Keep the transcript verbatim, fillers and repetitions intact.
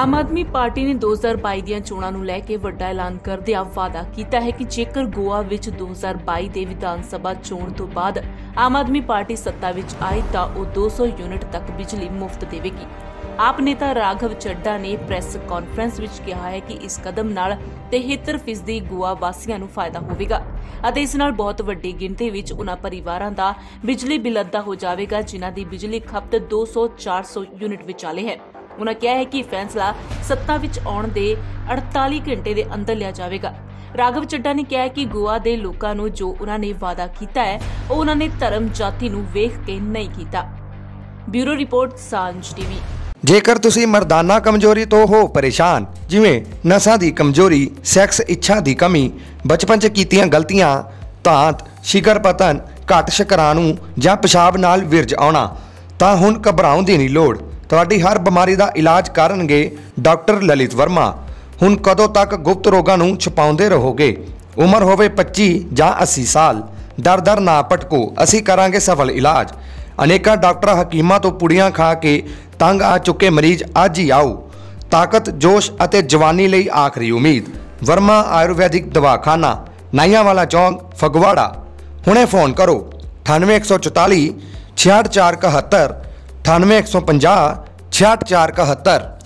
आम आदमी पार्टी ने दो हज़ार बाईस ਦੀਆਂ ਚੋਣਾਂ ਨੂੰ ਲੈ ਕੇ ਵੱਡਾ ਐਲਾਨ ਕਰਦਿਆਂ ਵਾਅਦਾ ਕੀਤਾ ਹੈ ਕਿ ਜੇਕਰ ਗੋਆ ਵਿੱਚ दो हज़ार बाईस ਦੇ ਵਿਧਾਨ ਸਭਾ ਚੋਣ ਤੋਂ ਬਾਅਦ ਆਮ ਆਦਮੀ ਪਾਰਟੀ ਸੱਤਾ ਵਿੱਚ ਆਈ ਤਾਂ ਉਹ दो सौ ਯੂਨਿਟ ਤੱਕ ਬਿਜਲੀ ਮੁਫਤ ਦੇਵੇਗੀ। ਆਪ ਨੇਤਾ ਰਾਘਵ ਚੱਢਾ ਨੇ ਪ੍ਰੈਸ ਕਾਨਫਰੰਸ ਵਿੱਚ ਕਿਹਾ ਹੈ ਕਿ ਇਸ ਕਦਮ ਨਾਲ तिहत्तर फीसदी ਗੋਆ ਵਾਸੀਆਂ ਨੂੰ ਫਾਇਦਾ ਹੋਵੇਗਾ ਅਤੇ ਇਸ ਨਾਲ ਬਹੁਤ ਵੱਡੀ ਗਿਣਤੀ ਵਿੱਚ ਉਹਨਾਂ ਪਰਿਵਾਰਾਂ ਦਾ ਬਿਜਲੀ ਬਿੱਲ ਅੱਧਾ ਹੋ ਜਾਵੇਗਾ ਜਿਨ੍ਹਾਂ ਦੀ ਬਿਜਲੀ ਖਪਤ दो सौ चार सौ ਯੂਨਿਟ ਵਿਚਾਲੇ ਹੈ। उन्होंने कहा है कि फैसला सत्ता विच आउण दे अड़ताली घंटे दे अंदर लिया जावेगा। राघव चड्ढा ने कहा है कि गोवा दे लोकां नूं जो उन्हां ने वादा कीता है ओह उन्हां ने धर्म जाति नूं वेख के नहीं कीता। Bureau report Sanjh TV. जेकर तुसी मर्दाना कमजोरी तो हो परेशान जिवें नसां दी कमजोरी, सैक्स इच्छा दी कमी, बचपन च कीतियां गलतियां, तांत, शिकर पतन, घट शकराणु जां पेशाब नाल विरज आउणा तां हुण घबराउण दी नहीं लोड़। ਤੁਹਾਡੀ हर बीमारी का इलाज करनगे डॉक्टर ललित वर्मा। हुण कदों तक गुप्त रोगां नूं छुपाउंदे रहोगे? उमर होवे पच्ची जां अस्सी साल, डर डर ना भटको, असीं करांगे सफल इलाज। अनेकां डॉक्टर हकीमां तो पुड़ियां खा के तंग आ चुके मरीज अज ही आओ। ताकत, जोश अते जवानी लई आखरी उम्मीद। वर्मा आयुर्वैदिक दवाखाना, नाइयावाला चौंक, फगवाड़ा। हुणे फोन करो अठानवे एक सौ चौताली छियाहठ चार इकहत्तर, अठानवे एक सौ पंजाह छियाहठ चार इकहत्तर।